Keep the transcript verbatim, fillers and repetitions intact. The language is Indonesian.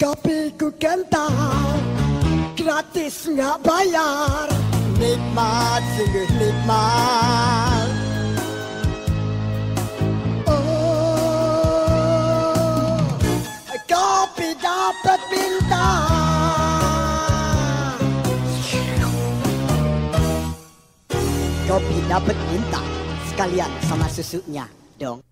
Kopiku kental, gratis nggak bayar, nikmat sungguh nikmat. Oh, kopi dapat minta. Kopi dapat minta sekalian sama susunya dong.